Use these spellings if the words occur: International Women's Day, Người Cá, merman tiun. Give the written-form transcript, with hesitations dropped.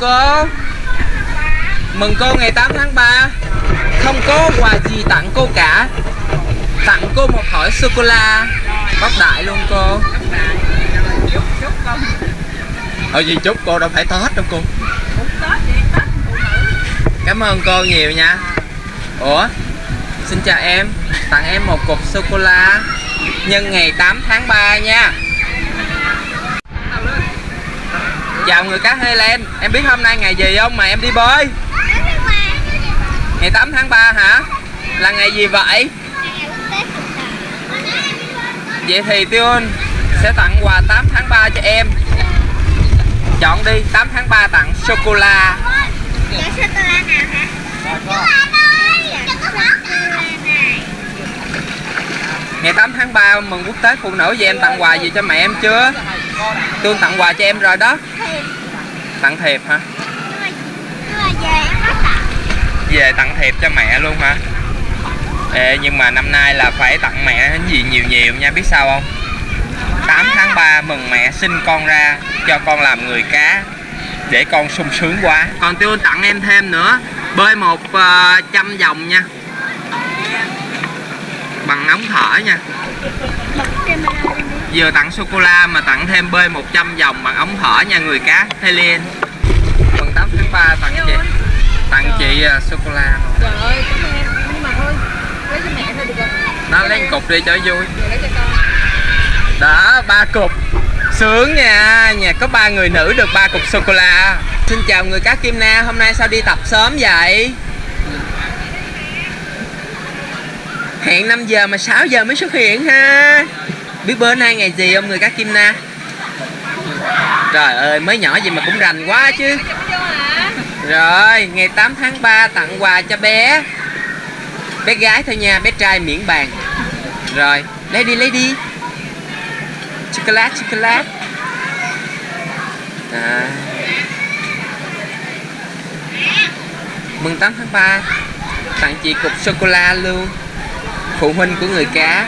cô. Mừng cô ngày 8 tháng 3. Không có quà gì tặng cô cả. Tặng cô một thỏi sô-cô-la bắp đại luôn cô. Ở gì chúc cô đâu phải Tết đâu cô. Cảm ơn cô nhiều nha. Ủa, xin chào em. Tặng em một cục sô-cô-la nhân ngày 8 tháng 3 nha. Chào người cá Helen, em biết hôm nay ngày gì không mà em đi bơi? Ngày 8 tháng 3 hả? Là ngày gì vậy? Vậy thì Tiun sẽ tặng quà 8 tháng 3 cho em. Chọn đi, 8 tháng 3 tặng sô-cô-la. Sô-cô-la nào hả? Ngày 8 tháng 3 mừng quốc tế phụ nữ, vậy em tặng quà gì cho mẹ em chưa? Tiun tặng quà cho em rồi đó. Tặng thiệp hả? Về tặng thiệp cho mẹ luôn hả? Ê, nhưng mà năm nay là phải tặng mẹ gì nhiều nhiều nha, biết sao không? 8 tháng 3 mừng mẹ sinh con ra cho con làm người cá để con sung sướng quá. Còn Tiun tặng em thêm nữa, bơi 100 vòng nha, bằng ống thở nha. Vừa tặng sô-cô-la mà tặng thêm bơi 100 vòng bằng ống thở nha người cá Helen. Mừng 8 tháng 3 tặng chị sô-cô-la. Trời ơi, cảm ơn. Nhưng mà thôi, lấy cho mẹ thôi được rồi. Nó lấy cục đi cho vui. Đó, 3 cục. Sướng nha, nhà có 3 người nữ được 3 cục sô-cô-la. Xin chào người cá Kim Na, hôm nay sao đi tập sớm vậy? Hẹn 5 giờ mà 6 giờ mới xuất hiện ha. Biết bữa nay ngày gì không người cá Kim Na? Trời ơi, mới nhỏ gì mà cũng rành quá chứ. Rồi, ngày 8 tháng 3 tặng quà cho bé. Bé gái thôi nha, bé trai miễn bàn. Rồi, lấy đi. Chocolate. À. Mừng 8 tháng 3 tặng chị cục sô-cô-la luôn. Phụ huynh của người cá.